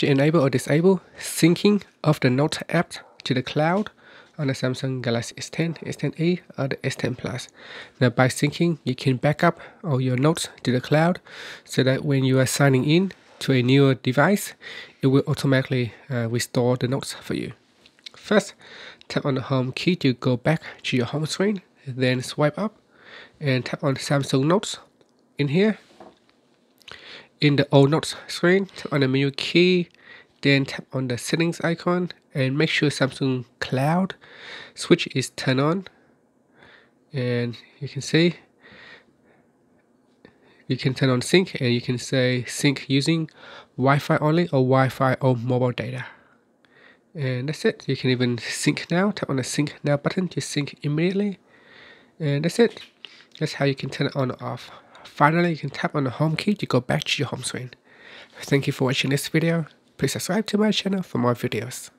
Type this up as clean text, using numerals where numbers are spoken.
To enable or disable syncing of the Notes app to the cloud on the Samsung Galaxy S10, S10e or the S10+. Now by syncing, you can back up all your notes to the cloud so that when you are signing in to a newer device, it will automatically restore the notes for you. First, tap on the home key to go back to your home screen, then swipe up and tap on Samsung Notes in here. In the old Notes screen, tap on the menu key, then tap on the settings icon and make sure Samsung Cloud switch is turned on. And you can see, you can turn on sync and you can say sync using Wi-Fi only or Wi-Fi or mobile data. And that's it. You can even sync now. Tap on the sync now button to sync immediately. And that's it. That's how you can turn it on or off. Finally, you can tap on the home key to go back to your home screen. Thank you for watching this video. Please subscribe to my channel for more videos.